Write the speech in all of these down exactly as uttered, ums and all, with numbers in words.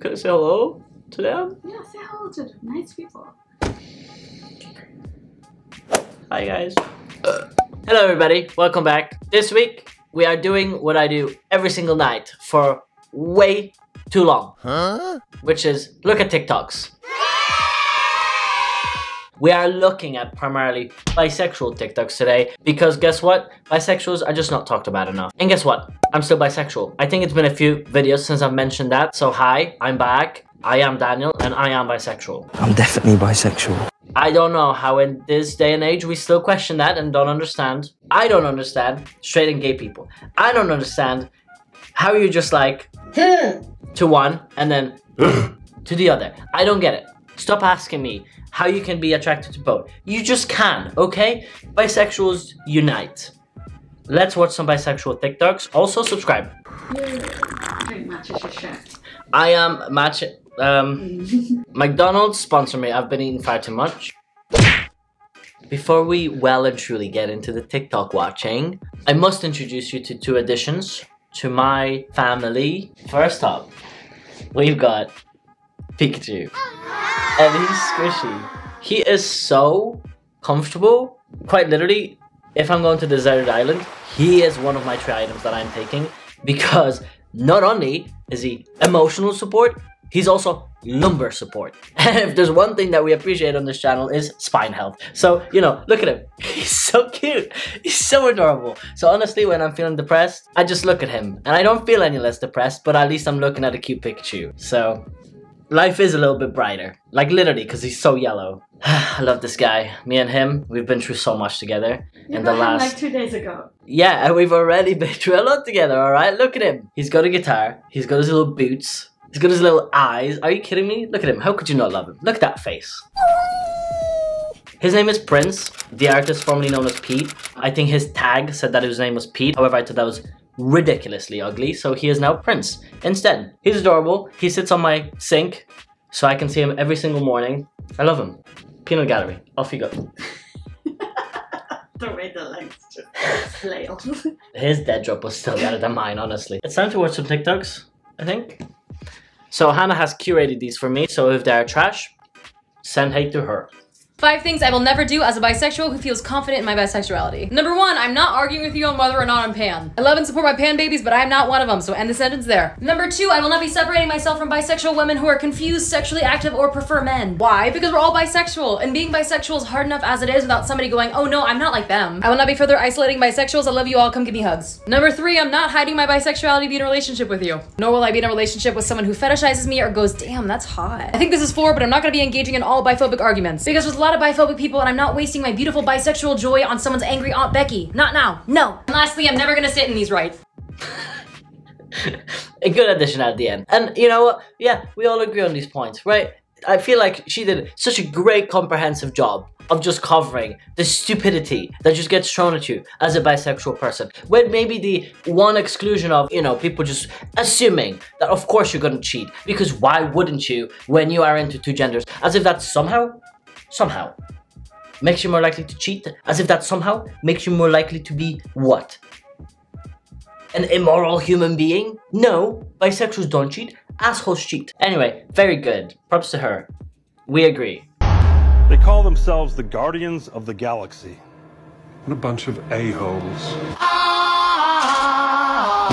Could I say hello to them? Yeah, say hello to them. Nice people. Hi guys. Uh, hello everybody. Welcome back. This week we are doing what I do every single night for way too long. Huh? Which is look at TikToks. We are looking at primarily bisexual TikToks today because guess what? Bisexuals are just not talked about enough. And guess what? I'm still bisexual. I think it's been a few videos since I've mentioned that. So hi, I'm back. I am Daniel and I am bisexual. I'm definitely bisexual. I don't know how in this day and age we still question that and don't understand. I don't understand straight and gay people. I don't understand how you're just like to one and then to the other. I don't get it. Stop asking me how you can be attracted to both. You just can, okay? Bisexuals unite. Let's watch some bisexual TikToks. Also, subscribe. I am match. Um, McDonald's, sponsor me. I've been eating far too much. Before we well and truly get into the TikTok watching, I must introduce you to two additions to my family. First up, we've got Pikachu. And he's squishy. He is so comfortable. Quite literally, if I'm going to the deserted island, he is one of my three items that I'm taking because not only is he emotional support, he's also lumbar support. And if there's one thing that we appreciate on this channel is spine health. So, you know, look at him. He's so cute. He's so adorable. So honestly, when I'm feeling depressed, I just look at him and I don't feel any less depressed, but at least I'm looking at a cute Pikachu. So life is a little bit brighter, like literally, because he's so yellow. I love this guy. Me and him, we've been through so much together. You in the last him like two days ago. Yeah, and we've already been through a lot together. All right, look at him. He's got a guitar. He's got his little boots. He's got his little eyes. Are you kidding me? Look at him. How could you not love him? Look at that face. His name is Prince, the artist formerly known as Pete. I think his tag said that his name was Pete. However, I thought that was ridiculously ugly, so he is now Prince instead. He's adorable. He sits on my sink so I can see him every single morning. I love him. Peanut gallery, off you go. The way the legs just slay off. His dead drop was still better than mine, honestly. It's time to watch some TikToks, I think. So Hannah has curated these for me, so if they are trash, send hate to her. Five things I will never do as a bisexual who feels confident in my bisexuality. Number one, I'm not arguing with you on whether or not I'm pan. I love and support my pan babies, but I am not one of them, so end the sentence there. Number two, I will not be separating myself from bisexual women who are confused, sexually active, or prefer men. Why? Because we're all bisexual, and being bisexual is hard enough as it is without somebody going, oh no, I'm not like them. I will not be further isolating bisexuals. I love you all, come give me hugs. Number three, I'm not hiding my bisexuality to be in a relationship with you. Nor will I be in a relationship with someone who fetishizes me or goes, damn, that's hot. I think this is four, but I'm not gonna be engaging in all biphobic arguments, because there's a lot of biphobic people and I'm not wasting my beautiful bisexual joy on someone's angry Aunt Becky. Not now, no. And lastly, I'm never gonna sit in these rights. A good addition at the end. And you know what? Yeah, we all agree on these points, right? I feel like she did such a great comprehensive job of just covering the stupidity that just gets thrown at you as a bisexual person. With maybe the one exclusion of, you know, people just assuming that of course you're gonna cheat, because why wouldn't you when you are into two genders? As if that's somehow Somehow makes you more likely to cheat, as if that somehow makes you more likely to be what? An immoral human being? No, bisexuals don't cheat, assholes cheat. Anyway, very good. Props to her. We agree. They call themselves the Guardians of the Galaxy. And a bunch of a-holes. Ah,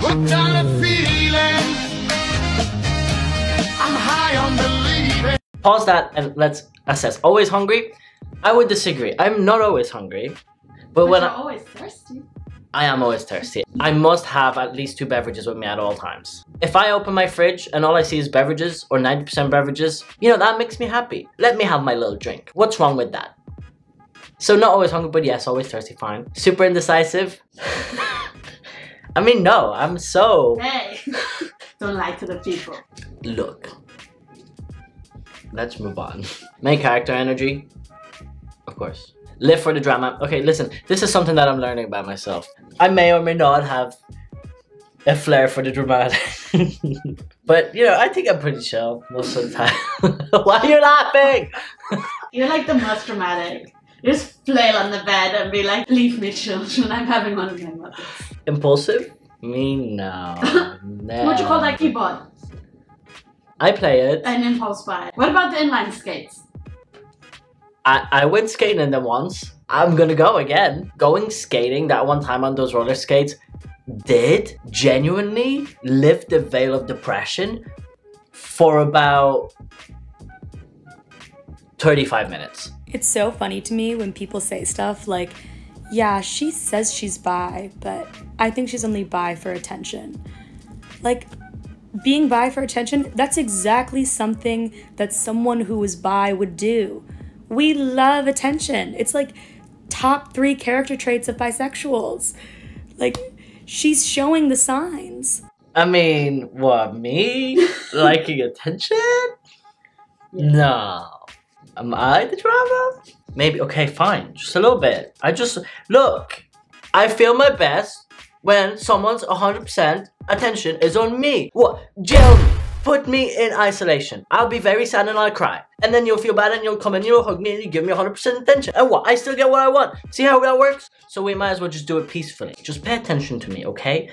what kind of feeling? I'm high on believing. Pause that and let's assess. Always hungry? I would disagree. I'm not always hungry. But, but when I'm always thirsty. I am always thirsty. I must have at least two beverages with me at all times. If I open my fridge and all I see is beverages or ninety percent beverages, you know, that makes me happy. Let me have my little drink. What's wrong with that? So not always hungry, but yes, always thirsty, fine. Super indecisive. I mean, no, I'm so... Hey, don't lie to the people. Look. Let's move on. Main character energy, of course. Live for the drama. Okay, listen, this is something that I'm learning about myself. I may or may not have a flair for the dramatic. But, you know, I think I'm pretty chill most of the time. Why are you laughing? You're like the most dramatic. You just flail on the bed and be like, leave me children, I'm having one of my mothers. Impulsive? Me, no. No. What do you call that keyboard? I play it. An impulse buy. What about the inline skates? I, I went skating in them once. I'm gonna go again. Going skating that one time on those roller skates did genuinely lift the veil of depression for about thirty-five minutes. It's so funny to me when people say stuff like, yeah, she says she's bi, but I think she's only bi for attention. Like, being bi for attention, that's exactly something that someone who is bi would do. We love attention. It's like top three character traits of bisexuals. Like, she's showing the signs. I mean, what, me? Liking attention? Yeah. No. Am I the drama? Maybe, okay, fine, just a little bit. I just, look, I feel my best when someone's one hundred percent attention is on me. What, jail me, put me in isolation. I'll be very sad and I'll cry. And then you'll feel bad and you'll come and you'll hug me and you give me one hundred percent attention. And what, I still get what I want. See how that works? So we might as well just do it peacefully. Just pay attention to me, okay?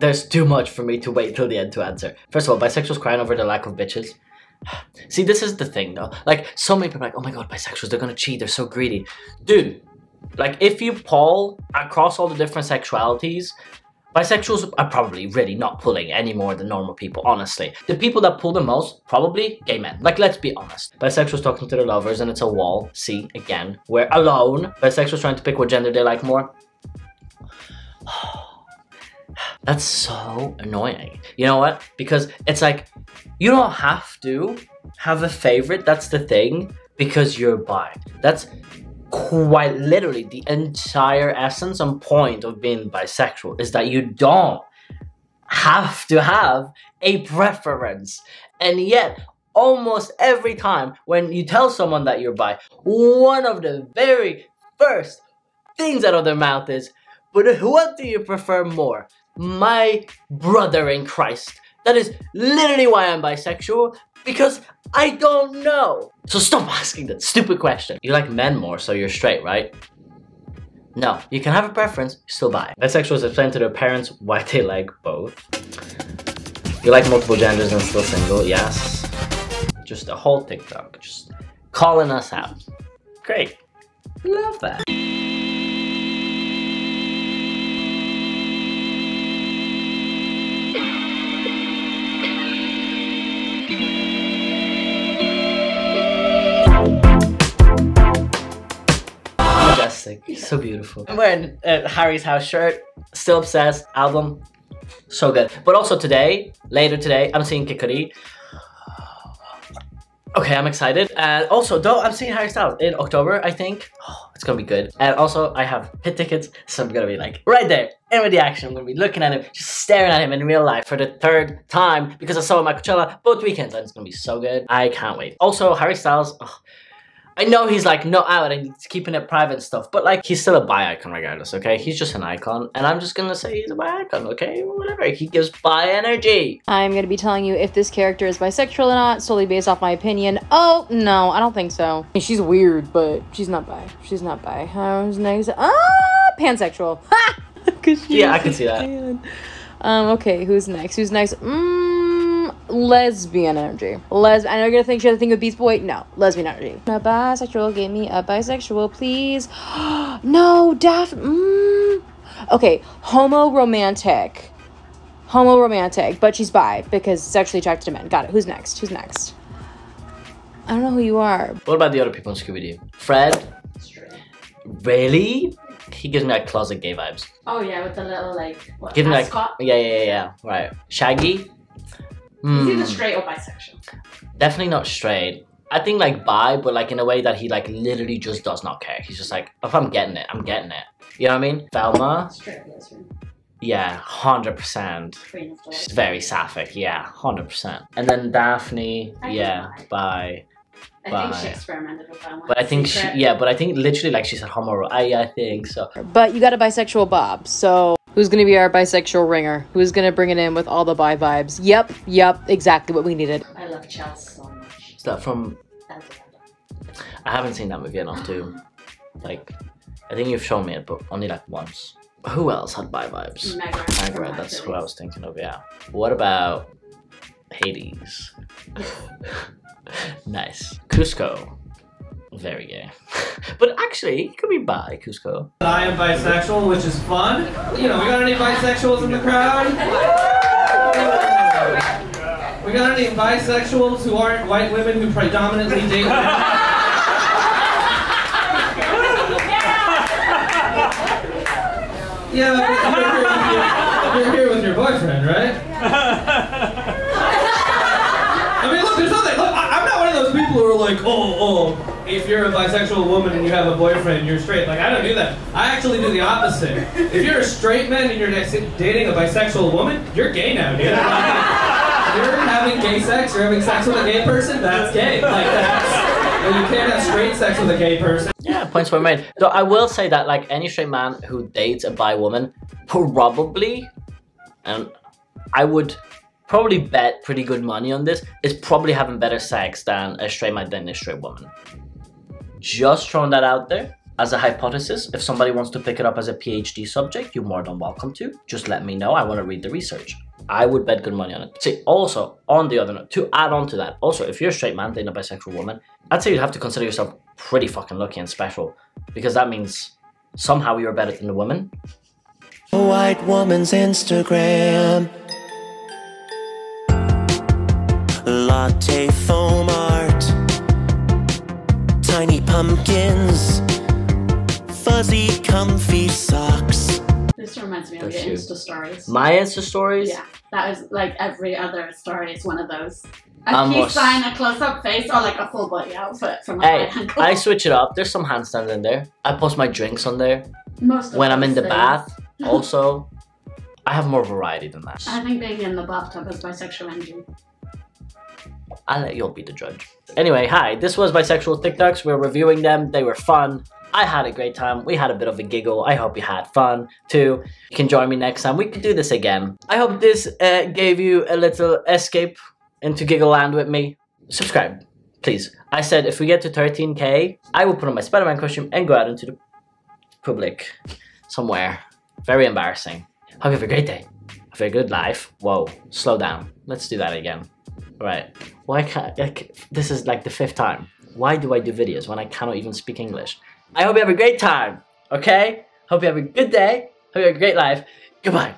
There's too much for me to wait till the end to answer. First of all, bisexuals crying over the lack of bitches. See, this is the thing though. Like, so many people are like, oh my god, bisexuals, they're gonna cheat, they're so greedy. Dude, like if you poll across all the different sexualities, bisexuals are probably really not pulling any more than normal people, honestly. The people that pull the most, probably gay men. Like, let's be honest. Bisexuals talking to their lovers and it's a wall. See, again, we're alone. Bisexuals trying to pick what gender they like more. That's so annoying. You know what? Because it's like, you don't have to have a favorite, that's the thing, because you're bi. That's quite literally the entire essence and point of being bisexual, is that you don't have to have a preference. And yet, almost every time when you tell someone that you're bi, one of the very first things out of their mouth is, but what do you prefer more? My brother in Christ. That is literally why I'm bisexual, because I don't know. So stop asking that stupid question. You like men more, so you're straight, right? No, you can have a preference, you're still bi. Bisexuals explain to their parents why they like both. You like multiple genders and still single, yes. Just a whole TikTok, just calling us out. Great, love that. So beautiful. I'm wearing a Harry's House shirt, still obsessed, album, so good. But also today, later today, I'm seeing Kikori. Okay, I'm excited. And also, though, I'm seeing Harry Styles in October, I think. Oh, it's gonna be good. And also, I have Pit tickets, so I'm gonna be like, right there, in with the action. I'm gonna be looking at him, just staring at him in real life for the third time, because I saw him at Coachella both weekends, and it's gonna be so good. I can't wait. Also, Harry Styles, oh, I know he's like not out and he's keeping it private and stuff, but like he's still a bi icon regardless, okay? He's just an icon and I'm just gonna say he's a bi icon, okay? Whatever, he gives bi energy. I'm gonna be telling you if this character is bisexual or not solely based off my opinion. Oh, no, I don't think so. I mean, she's weird, but she's not bi. She's not bi. How's next? Ah, pansexual. Ha! Yeah, I can see that. Pan. Um, okay, who's next? Who's next? Mmm. Lesbian energy. Les I know you're gonna think she had a thing with Beast Boy. No, lesbian energy. A bisexual, give me a bisexual, please. No, Daphne. Mm. Okay, homo romantic. Homo romantic, but she's bi because sexually attracted to men. Got it. Who's next? Who's next? I don't know who you are. What about the other people in Scooby Doo? Fred? Really? He gives me like closet gay vibes. Oh, yeah, with the little like. What, give me like. Yeah, yeah, yeah, yeah. Right. Shaggy? Mm. He's either straight or bisexual. Definitely not straight. I think like bi, but like in a way that he like literally just does not care. He's just like, if I'm getting it, I'm getting it. You know what I mean? Velma. Straight, yes, right. Yeah, one hundred percent. She's very sapphic, yeah, one hundred percent. And then Daphne, I yeah, bi. I bi. think she experimented with Velma. But I think she, yeah, but I think literally like she said homo. I, I think so. But you got a bisexual Bob, so... Who's going to be our bisexual ringer? Who's going to bring it in with all the bi vibes? Yep, yep, exactly what we needed. I love Chelsea so much. Is that from... I haven't seen that movie enough to... Like, I think you've shown me it, but only like once. Who else had bi vibes? Magret. Magret, that's who I was thinking of, yeah. What about Hades? Nice. Cusco. Very gay. But actually, he could be bi, Cusco. I am bisexual, which is fun. You know, we got any bisexuals in the crowd? We got any bisexuals who aren't white women who predominantly date women? Yeah, you're here with your boyfriend, right? Yeah. I mean, look, there's nothing. Look, I, I'm not one of those people who are like, oh, oh, if you're a bisexual woman and you have a boyfriend, you're straight. Like, I don't do that. I actually do the opposite. If you're a straight man and you're dating a bisexual woman, you're gay now, dude. Like, if you're having gay sex, you're having sex with a gay person, that's gay. Like, that's... You can't have straight sex with a gay person. Yeah, points were made. Though I will say that, like, any straight man who dates a bi woman, probably, and I would probably bet pretty good money on this, is probably having better sex than a straight man than a straight woman. Just throwing that out there as a hypothesis. If somebody wants to pick it up as a PhD subject, you're more than welcome to. Just let me know. I want to read the research. I would bet good money on it. See, also, on the other note, to add on to that, also, if you're a straight man dating a bisexual woman, I'd say you'd have to consider yourself pretty fucking lucky and special, because that means somehow you're better than the woman. White woman's Instagram. Latte foam art. Tiny pumpkins. Fuzzy comfy socks. This reminds me of your Insta stories. My Insta stories? Yeah. That is like every other story is one of those. A um, key sign, a close-up face, or like a full body outfit from a hey, right ankle. I switch it up. There's some handstands in there. I post my drinks on there. Most of When I'm in the things. bath, also. I have more variety than that. I think being in the bathtub is bisexual energy. I'll let you all be the judge. Anyway, hi. This was Bisexual TikToks. We're reviewing them. They were fun. I had a great time. We had a bit of a giggle. I hope you had fun too. You can join me next time. We can do this again. I hope this uh, gave you a little escape into Giggle Land with me. Subscribe, please. I said if we get to thirteen K, I will put on my Spider-Man costume and go out into the public somewhere. Very embarrassing. Hope you have a great day. Have a good life. Whoa, slow down. Let's do that again. All right. Why can't, like, this is like the fifth time. Why do I do videos when I cannot even speak English? I hope you have a great time, okay? Hope you have a good day. Hope you have a great life. Goodbye.